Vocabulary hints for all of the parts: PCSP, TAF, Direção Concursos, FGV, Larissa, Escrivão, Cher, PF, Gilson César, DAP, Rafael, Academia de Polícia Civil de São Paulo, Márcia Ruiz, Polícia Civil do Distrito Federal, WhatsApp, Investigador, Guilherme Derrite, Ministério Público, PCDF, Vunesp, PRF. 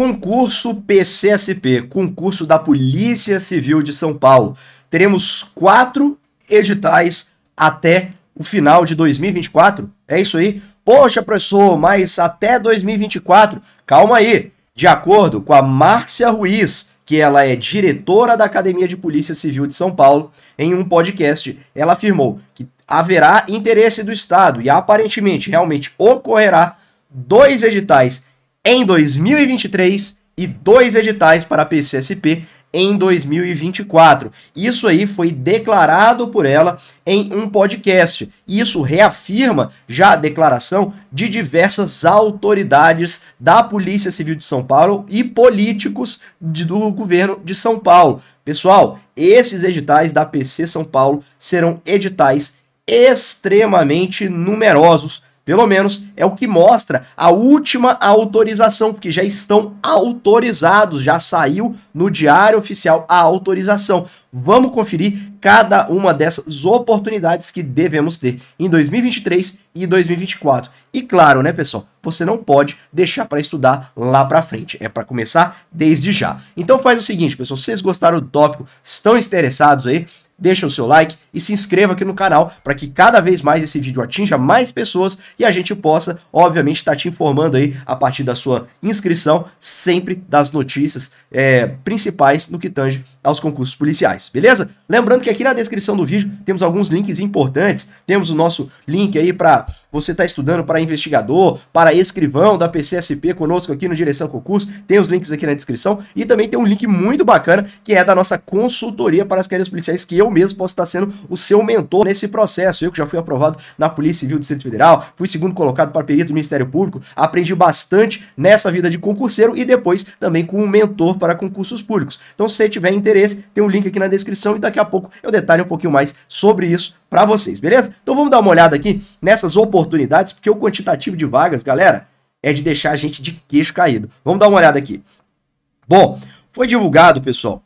Concurso PCSP, concurso da Polícia Civil de São Paulo. Teremos 4 editais até o final de 2024. É isso aí? Poxa, professor, mas até 2024. Calma aí. De acordo com a Márcia Ruiz, que ela é diretora da Academia de Polícia Civil de São Paulo, em um podcast, ela afirmou que haverá interesse do Estado e aparentemente realmente ocorrerá 2 editais em 2023 e 2 editais para a PCSP em 2024. Isso aí foi declarado por ela em um podcast. Isso reafirma já a declaração de diversas autoridades da Polícia Civil de São Paulo e políticos do governo de São Paulo. Pessoal, esses editais da PC São Paulo serão editais extremamente numerosos. Pelo menos é o que mostra a última autorização, porque já estão autorizados, já saiu no Diário Oficial a autorização. Vamos conferir cada uma dessas oportunidades que devemos ter em 2023 e 2024. E claro, né, pessoal, você não pode deixar para estudar lá para frente, é para começar desde já. Então faz o seguinte, pessoal, se vocês gostaram do tópico, estão interessados aí, deixa o seu like e se inscreva aqui no canal para que cada vez mais esse vídeo atinja mais pessoas e a gente possa, obviamente, estar te informando aí a partir da sua inscrição, sempre das notícias principais no que tange aos concursos policiais, beleza? Lembrando que aqui na descrição do vídeo temos alguns links importantes, temos o nosso link aí para você estar estudando para investigador, para escrivão da PCSP conosco aqui no Direção Concursos, tem os links aqui na descrição e também tem um link muito bacana que é da nossa consultoria para as carreiras policiais que eu mesmo posso estar sendo o seu mentor nesse processo. Eu que já fui aprovado na Polícia Civil do Distrito Federal, fui segundo colocado para perito do Ministério Público, aprendi bastante nessa vida de concurseiro e depois também com um mentor para concursos públicos. Então, se você tiver interesse, tem um link aqui na descrição e daqui a pouco eu detalho um pouquinho mais sobre isso para vocês, beleza? Então, vamos dar uma olhada aqui nessas oportunidades, porque o quantitativo de vagas, galera, é de deixar a gente de queixo caído. Vamos dar uma olhada aqui. Bom, foi divulgado, pessoal,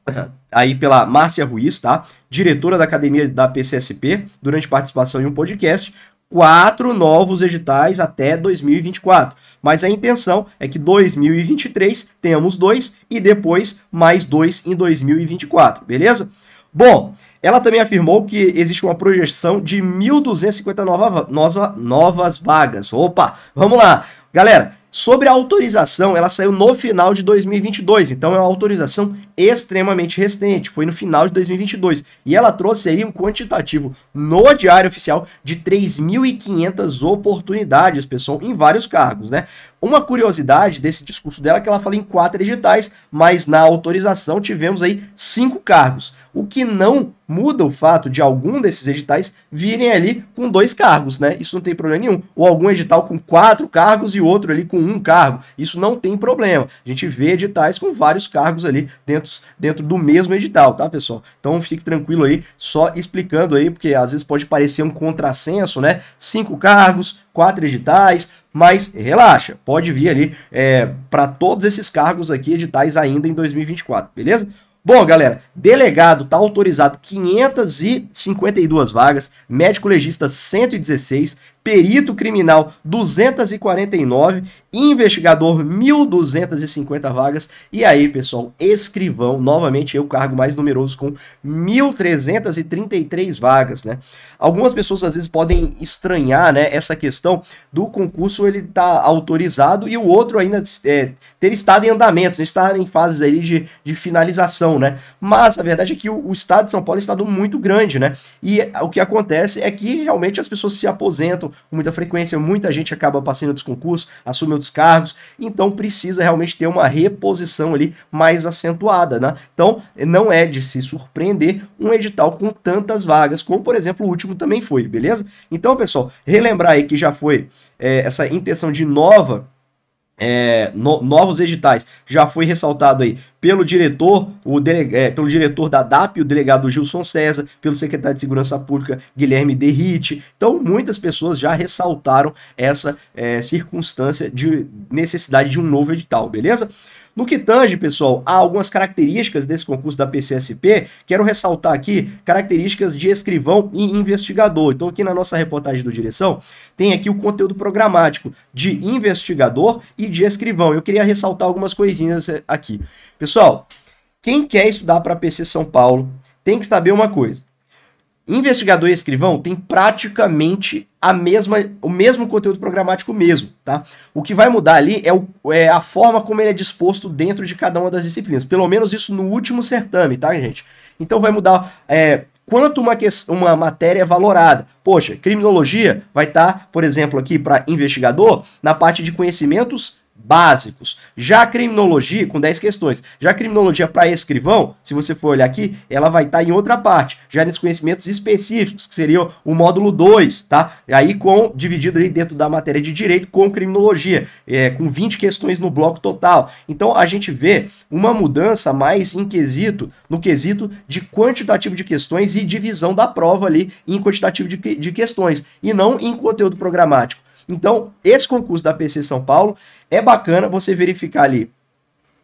aí pela Márcia Ruiz, tá? Diretora da Academia da PCSP, durante participação em um podcast, 4 novos editais até 2024. Mas a intenção é que 2023 tenhamos 2 e depois mais 2 em 2024, beleza? Bom, ela também afirmou que existe uma projeção de 1.250 novas vagas. Opa, vamos lá. Galera, sobre a autorização, ela saiu no final de 2022, então é uma autorização extremamente recente, foi no final de 2022. E ela trouxe aí um quantitativo no Diário Oficial de 3.500 oportunidades, pessoal, em vários cargos, né? Uma curiosidade desse discurso dela é que ela fala em 4 editais, mas na autorização tivemos aí 5 cargos, o que não muda o fato de algum desses editais virem ali com 2 cargos, né? Isso não tem problema nenhum. Ou algum edital com 4 cargos e outro ali com 1 cargo. Isso não tem problema. A gente vê editais com vários cargos ali dentro do mesmo edital, tá, pessoal? Então fique tranquilo aí, só explicando aí, porque às vezes pode parecer um contrassenso, né? 5 cargos, 4 editais, mas relaxa, pode vir ali para todos esses cargos aqui, editais ainda em 2024, beleza? Bom, galera, delegado está autorizado 552 vagas, médico legista 116, perito criminal 249, investigador 1.250 vagas e aí, pessoal, escrivão, novamente o cargo mais numeroso com 1.333 vagas, né? Algumas pessoas às vezes podem estranhar, né, essa questão do concurso ele tá autorizado e o outro ainda ter estado em andamento, estar em fases aí de finalização, né? Mas a verdade é que o estado de São Paulo é um estado muito grande, né? E o que acontece é que realmente as pessoas se aposentam com muita frequência, muita gente acaba passando dos concursos, assume outros cargos, então precisa realmente ter uma reposição ali mais acentuada, né? Então não é de se surpreender um edital com tantas vagas, como por exemplo o último também foi, beleza? Então, pessoal, relembrar aí que já foi essa intenção de novos editais já foi ressaltado aí pelo diretor da DAP, o delegado Gilson César, pelo secretário de Segurança Pública, Guilherme Derrite. Então, muitas pessoas já ressaltaram essa circunstância de necessidade de um novo edital, beleza? No que tange, pessoal, há algumas características desse concurso da PCSP. Quero ressaltar aqui características de escrivão e investigador. Então, aqui na nossa reportagem do Direção, tem aqui o conteúdo programático de investigador e de escrivão. Eu queria ressaltar algumas coisinhas aqui. Pessoal, quem quer estudar para a PC São Paulo tem que saber uma coisa. Investigador e escrivão tem praticamente o mesmo conteúdo programático mesmo, tá? O que vai mudar ali é a forma como ele é disposto dentro de cada uma das disciplinas. Pelo menos isso no último certame, tá, gente? Então vai mudar quanto uma matéria é valorada. Poxa, criminologia vai estar, por exemplo, aqui para investigador, na parte de conhecimentos básicos. Já a criminologia, com 10 questões, já a criminologia para escrivão, se você for olhar aqui, ela vai estar em outra parte, já nos conhecimentos específicos, que seria o módulo 2, tá? Aí dividido ali dentro da matéria de direito com criminologia, com 20 questões no bloco total. Então a gente vê uma mudança mais no quesito de quantitativo de questões e divisão da prova ali em quantitativo de questões, e não em conteúdo programático. Então, esse concurso da PC São Paulo é bacana você verificar ali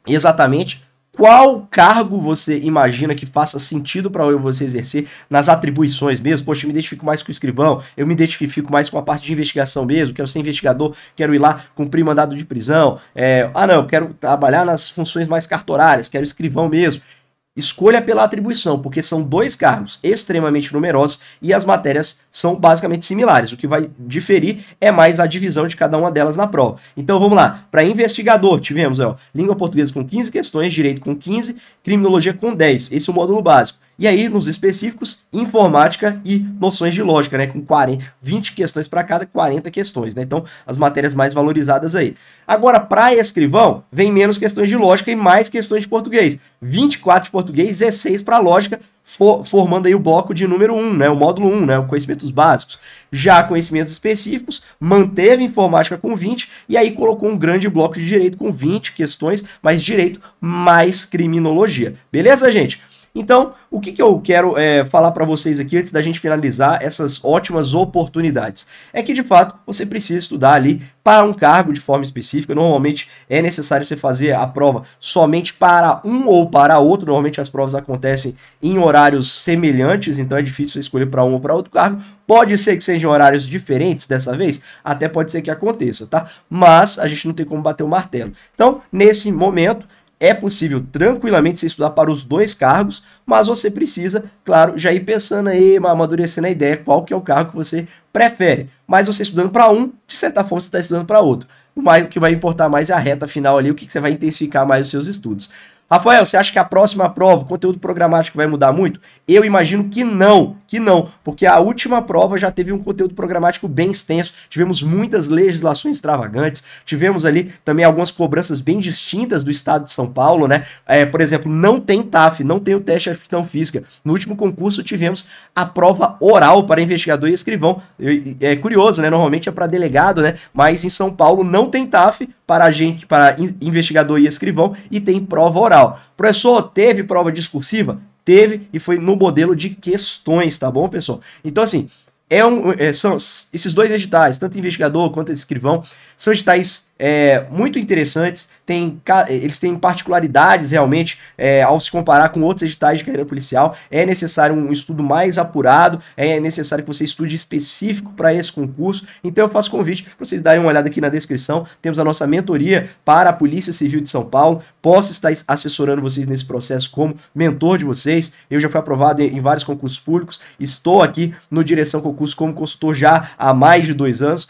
exatamente qual cargo você imagina que faça sentido para você exercer nas atribuições mesmo. Poxa, eu me identifico mais com o escrivão, eu me identifico mais com a parte de investigação mesmo, quero ser investigador, quero ir lá cumprir mandado de prisão. Eu quero trabalhar nas funções mais cartorárias, quero escrivão mesmo. Escolha pela atribuição, porque são dois cargos extremamente numerosos e as matérias são basicamente similares. O que vai diferir é mais a divisão de cada uma delas na prova. Então vamos lá, para investigador tivemos língua portuguesa com 15 questões, direito com 15, criminologia com 10, esse é o módulo básico. E aí nos específicos, informática e noções de lógica, né, com 20 questões para cada, 40 questões, né? Então as matérias mais valorizadas aí. Agora para escrivão, vem menos questões de lógica e mais questões de português, 24 de português, 16 para lógica, formando aí o bloco de número 1, né, o módulo 1, né, o conhecimentos básicos. Já conhecimentos específicos, manteve informática com 20 e aí colocou um grande bloco de direito com 20 questões, mais direito, mais criminologia. Beleza, gente? Então, o que eu quero falar para vocês aqui antes da gente finalizar essas ótimas oportunidades? É que, de fato, você precisa estudar ali para um cargo de forma específica. Normalmente é necessário você fazer a prova somente para um ou para outro. Normalmente as provas acontecem em horários semelhantes, então é difícil você escolher para um ou para outro cargo. Pode ser que sejam horários diferentes dessa vez, até pode ser que aconteça, tá? Mas a gente não tem como bater o martelo. Então, nesse momento, é possível tranquilamente você estudar para os dois cargos, mas você precisa, claro, já ir pensando aí, amadurecendo a ideia, qual que é o cargo que você prefere. Mas você estudando para um, de certa forma você está estudando para outro. O que vai importar mais é a reta final ali, o que você vai intensificar mais os seus estudos. Rafael, você acha que a próxima prova, o conteúdo programático vai mudar muito? Eu imagino que não, porque a última prova já teve um conteúdo programático bem extenso, tivemos muitas legislações extravagantes, tivemos ali também algumas cobranças bem distintas do estado de São Paulo, né? Por exemplo, não tem TAF, não tem o teste de aptidão física. No último concurso tivemos a prova oral para investigador e escrivão. É curioso, né? Normalmente é para delegado, né? Mas em São Paulo não tem TAF para investigador e escrivão e tem prova oral. Professor, teve prova discursiva? Teve, e foi no modelo de questões, tá bom, pessoal? Então, assim, são esses dois editais, tanto investigador quanto escrivão, são editais muito interessantes, eles têm particularidades realmente ao se comparar com outros editais de carreira policial. É necessário um estudo mais apurado, é necessário que você estude específico para esse concurso. Então eu faço convite para vocês darem uma olhada aqui na descrição. Temos a nossa mentoria para a Polícia Civil de São Paulo. Posso estar assessorando vocês nesse processo como mentor de vocês. Eu já fui aprovado em vários concursos públicos, estou aqui no Direção Concursos como consultor já há mais de 2 anos.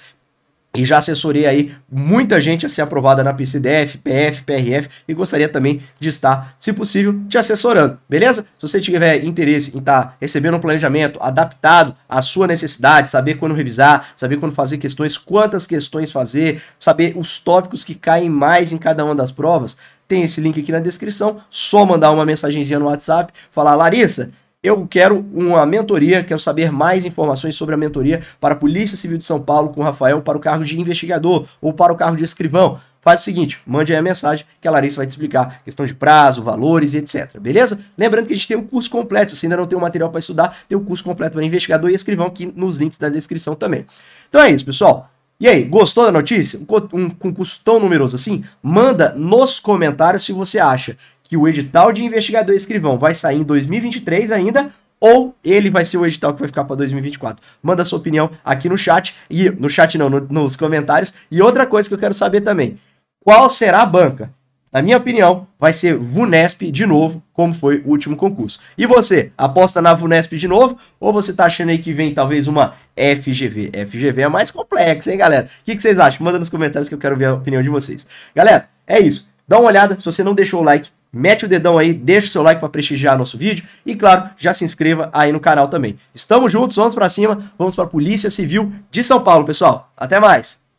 E já assessorei aí muita gente a ser aprovada na PCDF, PF, PRF, e gostaria também de estar, se possível, te assessorando, beleza? Se você tiver interesse em estar recebendo um planejamento adaptado à sua necessidade, saber quando revisar, saber quando fazer questões, quantas questões fazer, saber os tópicos que caem mais em cada uma das provas, tem esse link aqui na descrição. Só mandar uma mensagenzinha no WhatsApp, falar: Larissa, eu quero uma mentoria, quero saber mais informações sobre a mentoria para a Polícia Civil de São Paulo com o Rafael para o cargo de investigador ou para o cargo de escrivão. faz o seguinte, mande aí a mensagem que a Larissa vai te explicar questão de prazo, valores e etc, beleza? Lembrando que a gente tem o curso completo, se ainda não tem o material para estudar, tem o curso completo para investigador e escrivão aqui nos links da descrição também. Então é isso, pessoal. E aí, gostou da notícia? Um concurso tão numeroso assim? Manda nos comentários se você acha que o edital de investigador e escrivão vai sair em 2023 ainda, ou ele vai ser o edital que vai ficar para 2024. Manda sua opinião aqui no chat, e no chat não, nos comentários. E outra coisa que eu quero saber também, qual será a banca? Na minha opinião, vai ser Vunesp de novo, como foi o último concurso. E você, aposta na Vunesp de novo? Ou você tá achando aí que vem talvez uma FGV? FGV é mais complexa, hein, galera? O que vocês acham? Manda nos comentários que eu quero ver a opinião de vocês. Galera, é isso. Dá uma olhada, se você não deixou o like, mete o dedão aí, deixa o seu like para prestigiar nosso vídeo. E claro, já se inscreva aí no canal também. Estamos juntos, vamos para cima, vamos para a Polícia Civil de São Paulo, pessoal. Até mais!